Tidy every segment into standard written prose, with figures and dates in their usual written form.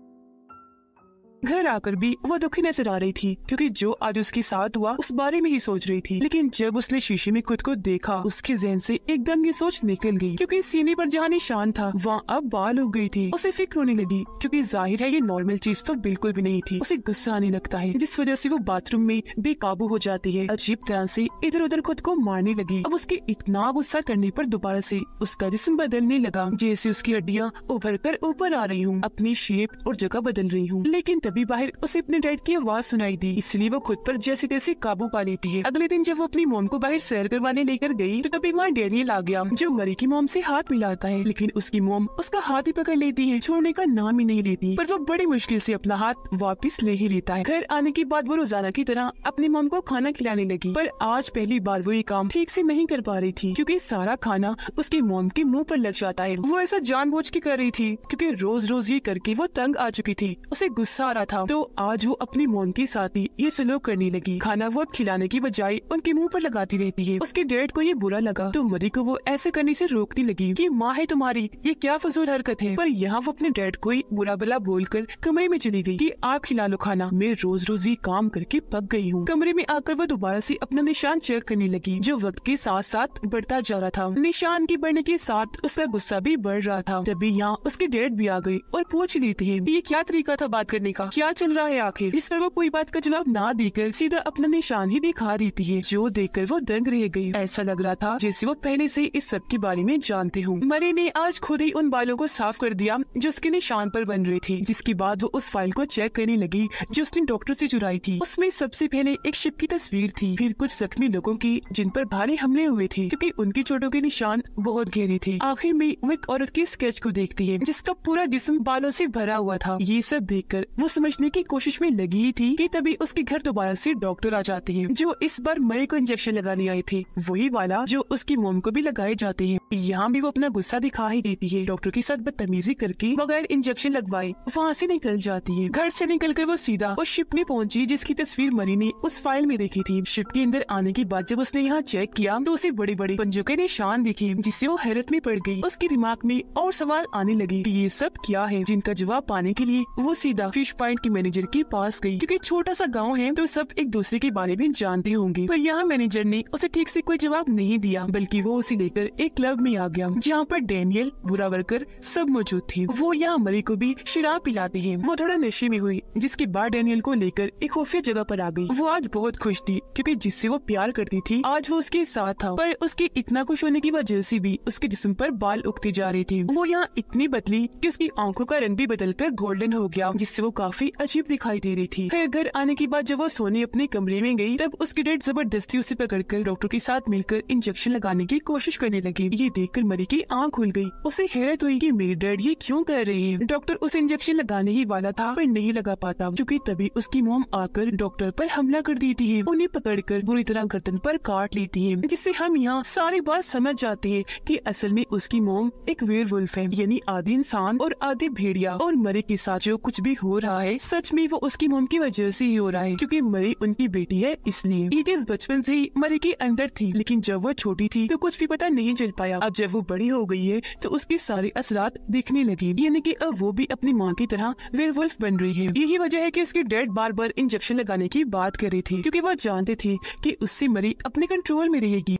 घर आकर भी वो दुखी नजर आ रही थी क्योंकि जो आज उसके साथ हुआ उस बारे में ही सोच रही थी। लेकिन जब उसने शीशे में खुद को देखा उसके जहन से एकदम ये सोच निकल गई क्योंकि सीने पर जहाँ निशान था वहाँ अब बाल उग गई थी। उसे फिक्र होने लगी क्योंकि जाहिर है ये नॉर्मल चीज तो बिल्कुल भी नहीं थी। उसे गुस्सा आने लगता है जिस वजह से वो बाथरूम में बेकाबू हो जाती है। अजीब तरह से इधर उधर खुद को मारने लगी। अब उसके इतना गुस्सा करने पर दोबारा से उसका जिस्म बदलने लगा जैसे उसकी हड्डियाँ उभर कर ऊपर आ रही हूँ, अपनी शेप और जगह बदल रही हूँ। लेकिन तभी बाहर उसे अपने डैड की आवाज सुनाई दी इसलिए वो खुद पर जैसे तैसे काबू पा लेती है। अगले दिन जब वो अपनी मोम को बाहर सैर करवाने लेकर गई तो तभी वहाँ डेनियल आ गया जो मरी की मोम से हाथ मिलाता है लेकिन उसकी मोम उसका हाथ ही पकड़ लेती है, छोड़ने का नाम ही नहीं लेती। पर वो बड़ी मुश्किल से अपना हाथ वापस ले ही लेता है। घर आने के बाद वो रोजाना की तरह अपनी मोम को खाना खिलाने लगी पर आज पहली बार वो ये काम ठीक से नहीं कर पा रही थी क्योंकि सारा खाना उसकी मोम के मुँह पर लग जाता है। वो ऐसा जानबूझ के कर रही थी क्योंकि रोज रोज ये करके वो तंग आ चुकी थी, उसे गुस्सा था। तो आज वो अपनी मोम के साथ ही ये सलूक करने लगी। खाना वो खिलाने की बजाय उनके मुंह पर लगाती रहती है। उसके डैड को ये बुरा लगा तो मरी को वो ऐसे करने से रोकने लगी कि माँ है तुम्हारी, ये क्या फजूल हरकत है। पर यहाँ वो अपने डैड को ही बुरा भला बोलकर कमरे में चली गई कि आप खिला लो खाना, मैं रोज रोज ये काम करके पक गई हूँ। कमरे में आकर वो दोबारा से अपना निशान चेक करने लगी जो वक्त के साथ साथ बढ़ता जा रहा था। निशान के बढ़ने के साथ उसका गुस्सा भी बढ़ रहा था। तभी यहाँ उसके डैड भी आ गए और पूछ लेती है ये क्या तरीका था बात करने का, क्या चल रहा है आखिर। इस पर वो कोई बात का जवाब ना देकर सीधा अपना निशान ही दिखा देती है जो देखकर वो दंग रह गई। ऐसा लग रहा था जैसे वो पहले से इस सब के बारे में जानते हों। मरी ने आज खुद ही उन बालों को साफ कर दिया जो उसके निशान पर बन रहे थे। जिसके बाद वो उस फाइल को चेक करने लगी जो उसने डॉक्टर से चुराई थी। उसमें सबसे पहले एक शिप की तस्वीर थी, फिर कुछ जख्मी लोगों की जिन पर भारी हमले हुए थे क्योंकि उनकी चोटों के निशान बहुत गहरे थे। आखिर में वो एक औरत की स्केच को देखती है जिसका पूरा जिस्म बालों से भरा हुआ था। ये सब देखकर वो समझने की कोशिश में लगी ही थी कि तभी उसके घर दोबारा से डॉक्टर आ जाते हैं जो इस बार मरी को इंजेक्शन लगाने आए थे, वही वाला जो उसकी मोम को भी लगाए जाते हैं। यहाँ भी वो अपना गुस्सा दिखा ही देती है। डॉक्टर के साथ बदतमीजी करके बगैर इंजेक्शन लगवाए वहाँ से निकल जाती है। घर से निकलकर वो सीधा उस शिप में पहुँची जिसकी तस्वीर मरी ने उस फाइल में देखी थी। शिप के अंदर आने के बाद जब उसने यहाँ चेक किया तो उसे बड़े बड़े पंजों के निशान दिखे जिससे वो हैरत में पड़ गई। उसके दिमाग में और सवाल आने लगे ये सब क्या है, जिनका जवाब पाने के लिए वो सीधा फिश पॉइंट के मैनेजर के पास गई क्योंकि छोटा सा गांव है तो सब एक दूसरे के बारे में जानते होंगे। पर यहाँ मैनेजर ने उसे ठीक से कोई जवाब नहीं दिया बल्कि वो उसे लेकर एक क्लब में आ गया जहाँ पर डेनियल, बुरा वर्कर सब मौजूद थे। वो यहाँ मरी को भी शराब पिलाती है। वो थोड़ा नशे में हुई जिसके बाद डेनियल को लेकर एक खुफिया जगह पर आ गई। वो आज बहुत खुश थी क्योंकि जिससे वो प्यार करती थी आज वो उसके साथ था। पर उसके इतना खुश होने की वजह से भी उसके जिस्म पर बाल उगते जा रहे थे। वो यहाँ इतनी बदली कि उसकी आंखों का रंग भी बदल कर गोल्डन हो गया जिससे वो काफी अजीब दिखाई दे रही थी। फिर घर आने के बाद जब वो सोने अपने कमरे में गई तब उसकी डेड जबरदस्ती उसे पकड़कर डॉक्टर के साथ मिलकर इंजेक्शन लगाने की कोशिश करने लगी। ये देखकर मरी की आंख खुल गई। उसे हैरत हुई कि मेरी डेड ये क्यों कर रही है। डॉक्टर उसे इंजेक्शन लगाने ही वाला था पर नहीं लगा पाता क्योंकि तभी उसकी मोम आकर डॉक्टर पर हमला कर देती है, उन्हें पकड़कर बुरी तरह गर्दन पर काट लेती है जिससे हम यहाँ सारी बात समझ जाते हैं कि असल में उसकी मोम एक वेर वुल्फ है यानी आधे इंसान और आधे भेड़िया। और मरी के साथ जो कुछ भी हो रहा है सच में वो उसकी मोम की वजह से ही हो रहा है क्योंकि मरी उनकी बेटी है। इसलिए ये चीज बचपन से ही मरी के अंदर थी लेकिन जब वो छोटी थी तो कुछ भी पता नहीं चल पाया। अब जब वो बड़ी हो गई है तो उसके सारे असरात दिखने लगे यानी कि अब वो भी अपनी माँ की तरह वेयरवुल्फ बन रही है। यही वजह है कि उसके डैड बार बार इंजेक्शन लगाने की बात कर रही थी क्योंकि वो जानते थे कि उससे मरी अपने कंट्रोल में रहेगी।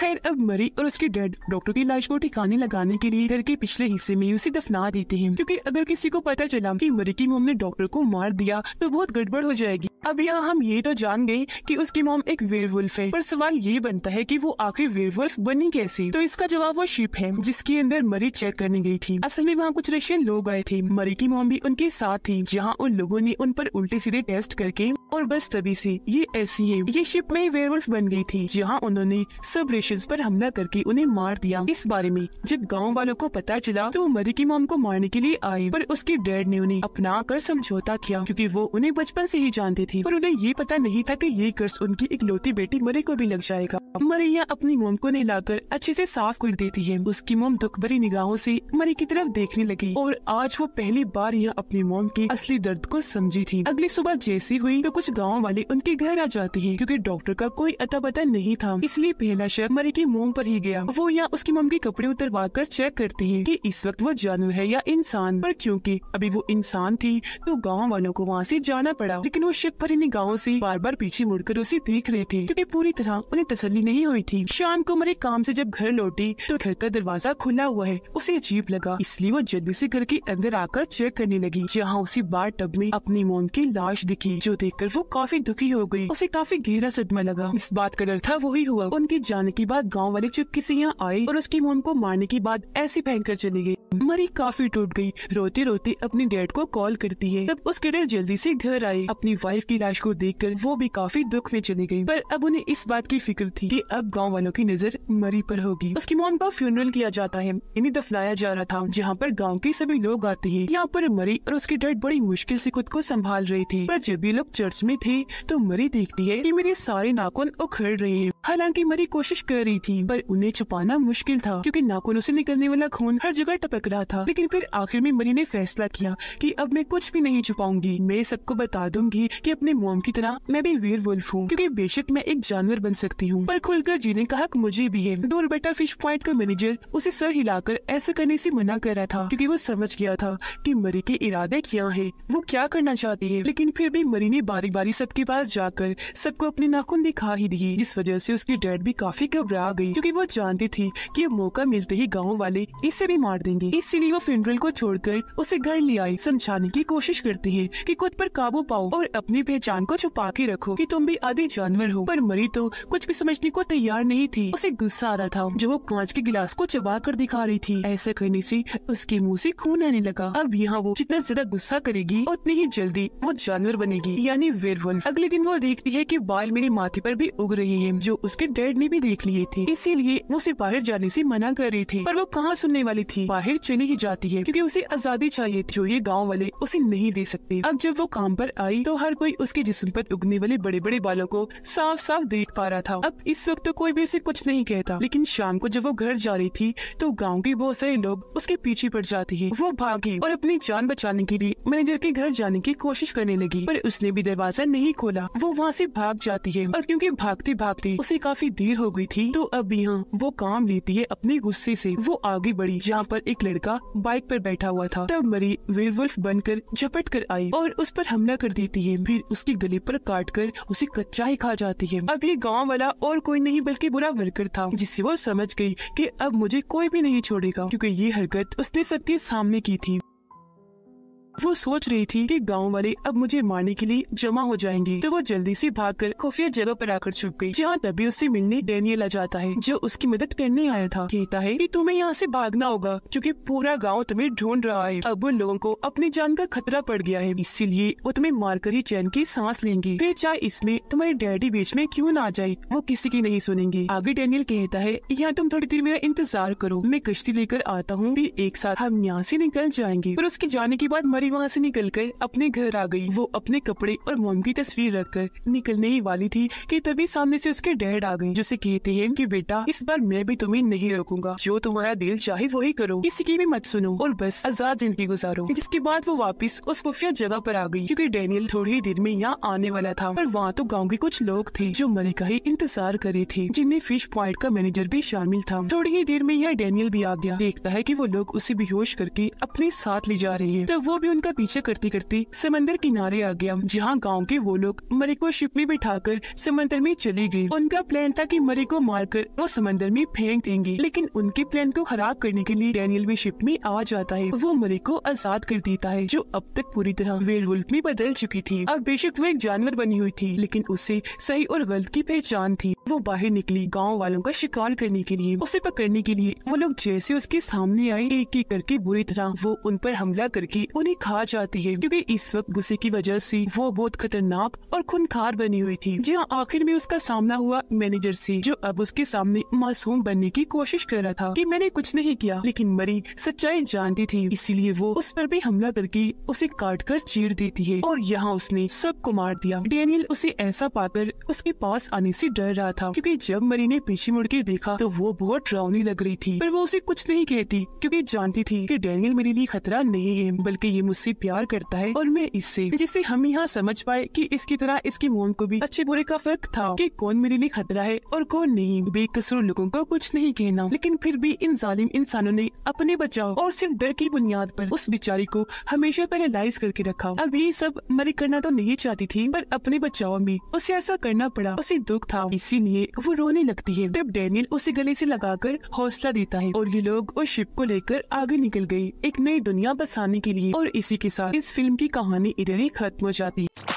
खैर अब मरी और उसके डैड डॉक्टर की लाश को ठिकाने लगाने के लिए घर के पिछले हिस्से में उसे दफना देते हैं क्योंकि अगर किसी को पता चला कि मरी की मोम ने डॉक्टर को मार दिया तो बहुत गड़बड़ हो जाएगी। अब यहाँ हम ये तो जान गए कि उसकी मोम एक वेयरवुल्फ है पर सवाल ये बनता है कि वो आखिर वेयरवुल्फ बनी कैसे। तो इसका जवाब वो शिप है जिसके अंदर मरी चेक करने गई थी। असल में वहाँ कुछ रशियन लोग आए थे, मरी की मोम भी उनके साथ थी जहाँ उन लोगों ने उन पर उल्टे सीधे टेस्ट करके और बस तभी से ये ऐसी है ये शिप में वेयरवुल्फ बन गई थी जहाँ उन्होंने सब रेशंस पर हमला करके उन्हें मार दिया। इस बारे में जब गाँव वालों को पता चला तो मरी की मोम को मारने के लिए आए पर उसके डैड ने उन्हें अपना कर समझौता किया क्योंकि वो उन्हें बचपन से ही जानते थे। पर उन्हें ये पता नहीं था कि ये कर्ज उनकी इकलौती बेटी मरी को भी लग जाएगा। मरी अपनी मोम को नहलाकर अच्छे से साफ कर देती है। उसकी मोम दुख भरी निगाहों से मरी की तरफ देखने लगी और आज वो पहली बार यह अपनी मोम के असली दर्द को समझी थी। अगली सुबह जैसी हुई तो कुछ गाँव वाले उनके घर आ जाते हैं। क्योंकि डॉक्टर का कोई अता पता नहीं था, इसलिए पहला शक मरी की मोम पर ही गया। वो या उसकी मम के कपड़े उतरवा कर चेक करती है कि इस वक्त वो जानवर है या इंसान, पर क्योंकि अभी वो इंसान थी तो गाँव वालों को वहाँ से जाना पड़ा। लेकिन वो शक भरे निगाहों से बार बार पीछे मुड़कर उसे देख रहे थे क्योंकि पूरी तरह उन्हें तसल्ली नहीं हुई थी। शाम को मरी काम से जब घर लौटी तो घर का दरवाजा खुला हुआ है। उसे अजीब लगा, इसलिए वो जल्दी से घर के अंदर आकर चेक करने लगी, जहाँ उसी बार टब में अपनी मोम की लाश दिखी, जो देखकर वो काफी दुखी हो गई। उसे काफी गहरा सदमा लगा। इस बात का डर था वही हुआ। उनके जाने के बाद गाँव वाले चुपके से यहाँ आए और उसकी मोम को मारने के बाद ऐसे फेंक कर चले गए। मरी काफी टूट गई, रोते रोते अपने डैड को कॉल करती है। तब उसके डैड जल्दी से घर आए। अपनी वाइफ की लाश को देखकर वो भी काफी दुख में चली गई, पर अब उन्हें इस बात की फिक्र थी कि अब गांव वालों की नजर मरी पर होगी। उसकी मॉम का फ्यूनरल किया जाता है, इन्हें दफनाया जा रहा था, जहाँ पर गांव के सभी लोग आते हैं। यहाँ पर मरी और उसके डैड बड़ी मुश्किल से खुद को संभाल रहे थे। पर जब ये लोग चर्च में थे तो मरी देखती है कि मेरे सारे नाखून उखड़ रहे हैं। हालांकि मरी कोशिश कर रही थी, पर उन्हें छुपाना मुश्किल था क्योंकि नाखूनों से निकलने वाला खून हर जगह टपक रहा था। लेकिन फिर आखिर में मरी ने फैसला किया कि अब मैं कुछ भी नहीं छुपाऊंगी, मैं सबको बता दूंगी कि अपने मोम की तरह मैं भी वेयरवुल्फ हूँ, क्योंकि बेशक मैं एक जानवर बन सकती हूँ पर खुलकर जीने का हक मुझे भी है। दूर बेटा फिश पॉइंट का मैनेजर उसे सर हिलाकर ऐसा करने से मना कर रहा था क्योंकि वो समझ गया था कि मरी के इरादे क्या हैं, वो क्या करना चाहती है। लेकिन फिर भी मरी ने बारी बारी सबके पास जाकर सबको अपने नाखून दिखा ही दिए, जिस वजह से उसकी डैड भी काफी घबरा गई क्योंकि वो जानती थी कि मौका मिलते ही गाँव वाले इससे भी मार देंगे। इसीलिए वो फ्यूनरल को छोड़कर उसे घर ले आई, समझाने की कोशिश करती है कि खुद पर काबू पाओ और अपनी पहचान को छुपा के रखो कि तुम भी आधे जानवर हो। पर मरी तो कुछ भी समझने को तैयार नहीं थी। उसे गुस्सा आ रहा था जब वो कांच के गिलास को चबा कर दिखा रही थी। ऐसा करने से उसके मुंह से खून आने लगा। अब यहाँ वो जितना ज्यादा गुस्सा करेगी उतनी ही जल्दी वो जानवर बनेगी, यानी वेयरवुल्फ। अगले दिन वो देखती है कि बाल मेरे माथे पर भी उग रही है, जो उसके डैड ने भी देख लिए थे। इसीलिए वो उसे बाहर जाने से मना कर रही थी, पर वो कहाँ सुनने वाली थी, बाहर चली ही जाती है क्योंकि उसे आजादी चाहिए जो ये गाँव वाले उसे नहीं दे सकते। अब जब वो काम पर आई तो हर कोई उसके जिस्म पर उगने वाले बड़े बड़े बालों को साफ साफ देख पा रहा था। अब इस वक्त तो कोई भी उसे कुछ नहीं कहता, लेकिन शाम को जब वो घर जा रही थी तो गांव के बहुत सारे लोग उसके पीछे पड़ जाते हैं। वो भागी और अपनी जान बचाने के लिए मैनेजर के घर जाने की कोशिश करने लगी, पर उसने भी दरवाजा नहीं खोला। वो वहाँ से भाग जाती है और क्योंकि भागते भागते उसे काफी देर हो गई थी तो अब यहाँ वो काम लेती है अपने गुस्से से। वो आगे बढ़ी जहाँ पर एक लड़का बाइक पर बैठा हुआ था। तब मरी वेयरवुल्फ बनकर झपट कर आई और उस पर हमला कर देती है, फिर उसके गले पर काट कर उसे कच्चा ही खा जाती है। अब ये गाँव वाला और कोई नहीं बल्कि बुरा वर्कर था, जिससे वो समझ गई कि अब मुझे कोई भी नहीं छोड़ेगा क्योंकि ये हरकत उसने सबके सामने की थी। वो सोच रही थी कि गांव वाले अब मुझे मारने के लिए जमा हो जाएंगे, तो वो जल्दी से भागकर खुफिया जगह पर आकर छुप गई, जहाँ तभी उससे मिलने डेनियल आ जाता है जो उसकी मदद करने आया था। कहता है कि तुम्हें यहाँ से भागना होगा क्योंकि पूरा गांव तुम्हें ढूंढ रहा है। अब उन लोगों को अपनी जान का खतरा पड़ गया है, इसीलिए वो तुम्हें मारकर ही चैन की सांस लेंगे, फिर चाहे इसमें तुम्हारे डैडी बीच में क्यूँ न आ जाए, वो किसी की नहीं सुनेंगे। आगे डेनियल कहता है यहाँ तुम थोड़ी देर मेरा इंतजार करो, मैं कश्ती लेकर आता हूँ, फिर एक साथ हम यहाँ से निकल जाएंगे। पर उसके जाने के बाद मरी वहाँ से निकलकर अपने घर आ गई। वो अपने कपड़े और मोम की तस्वीर रखकर निकलने ही वाली थी कि तभी सामने से उसके डैड आ गए, जिसे कहते हैं कि बेटा इस बार मैं भी तुम्हें नहीं रोकूंगा, जो तुम्हारा दिल चाहे वही करो, किसी की भी मत सुनो और बस आजाद जिंदगी गुजारो। जिसके बाद वो वापस उस खुफिया जगह पर आ गई क्योंकि डेनियल थोड़ी ही देर में यहाँ आने वाला था। पर वहाँ तो गाँव के कुछ लोग थे जो मरी का ही इंतजार करे थे, जिनमें फिश पॉइंट का मैनेजर भी शामिल था। थोड़ी ही देर में यहाँ डेनियल भी आ गया, देखता है कि वो लोग उसे बेहोश करके अपने साथ ले जा रहे हैं, तो वो भी उनका पीछे करते करते समंदर किनारे आ गया, जहाँ गांव के वो लोग मरी को शिप में बिठाकर समंदर में चले गए। उनका प्लान था कि मरी को मारकर वो समंदर में फेंक देंगे, लेकिन उनके प्लान को खराब करने के लिए डेनियल भी शिप में आ जाता है। वो मरी को आजाद कर देता है, जो अब तक पूरी तरह वेयरवुल्फ में बदल चुकी थी। अब बेशक वो एक जानवर बनी हुई थी, लेकिन उसे सही और गलत की पहचान थी। वो बाहर निकली गाँव वालों का शिकार करने के लिए। उसे पकड़ने के लिए वो लोग जैसे उसके सामने आए, एक एक करके बुरी तरह वो उन पर हमला करके खा जाती है, क्योंकि इस वक्त गुस्से की वजह से वो बहुत खतरनाक और खूंखार बनी हुई थी। जहाँ आखिर में उसका सामना हुआ मैनेजर से, जो अब उसके सामने मासूम बनने की कोशिश कर रहा था कि मैंने कुछ नहीं किया। लेकिन मरी सच्चाई जानती थी, इसीलिए वो उस पर भी हमला करके उसे काट कर चीर देती है और यहाँ उसने सबको मार दिया। डेनियल उसे ऐसा पाकर उसके पास आने से डर रहा था, क्योंकि जब मरी ने पीछे मुड़ के देखा तो वो बहुत डरावनी लग रही थी, पर वो उसे कुछ नहीं कहती क्योंकि जानती थी कि डेनियल मेरे लिए खतरा नहीं है, बल्कि ये मुझसे प्यार करता है और मैं इससे, जिससे हम यहाँ समझ पाए कि इसकी तरह इसके मोम को भी अच्छे बुरे का फर्क था कि कौन मेरे लिए खतरा है और कौन नहीं। बेकसूर लोगों को कुछ नहीं कहना, लेकिन फिर भी इन जालिम इंसानों ने अपने बचाव और सिर्फ डर की बुनियाद पर उस बेचारी को हमेशा पैरालाइज करके रखा। अब ये सब मरी करना तो नहीं चाहती थी, पर अपने बचाव में उसे ऐसा करना पड़ा। उसे दुख था, इसीलिए वो रोने लगती है जब डेनियल उसे गले से लगाकर हौसला देता है और ये लोग उस शिप को लेकर आगे निकल गए एक नई दुनिया बसाने के लिए। और इसी के साथ इस फिल्म की कहानी इधर ही खत्म हो जाती है।